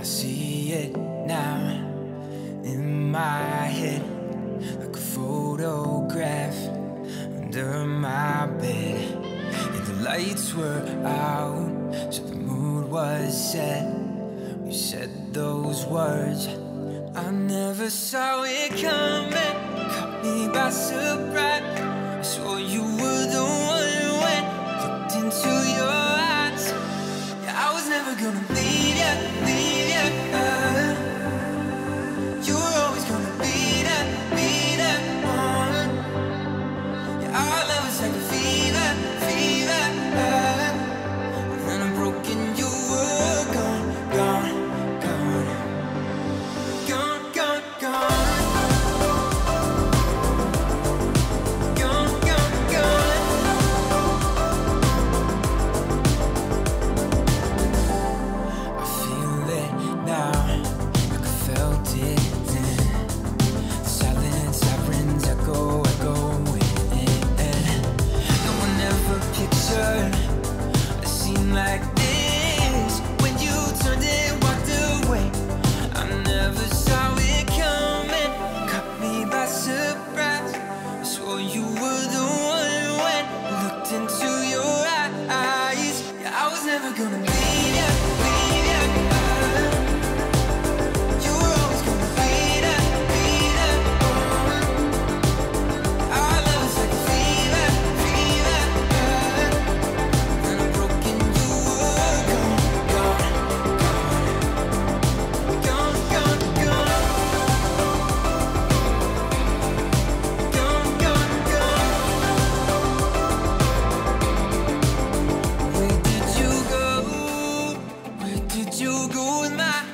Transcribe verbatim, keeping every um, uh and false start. I see it now in my head, like a photograph under my bed. And the lights were out, so the mood was set. We said those words, I never saw it coming. Caught me by surprise. I saw you were the one when I looked into your eyes. Yeah, I was never gonna leave you, leave you. Uh, you were always gonna be that, be that one. Yeah, our love was like a fever, fever. Uh, and then I broke and you were gone, gone. It seemed like this when you turned and walked away. I never saw it coming, caught me by surprise. I swore you were the one when I looked into your eyes. Yeah, I was never gonna leave you, leave you. You were always gonna be that, be that one. Our love is like a fever, fever. You go with my